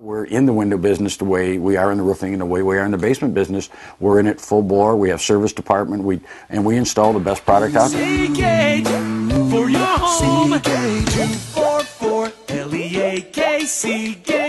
We're in the window business the way we are in the roofing and the way we are in the basement business. We're in it full blower. We have service department. We install the best product out there. Seagate for your home. Seagate. 4-4-L-E-A-K. Seagate.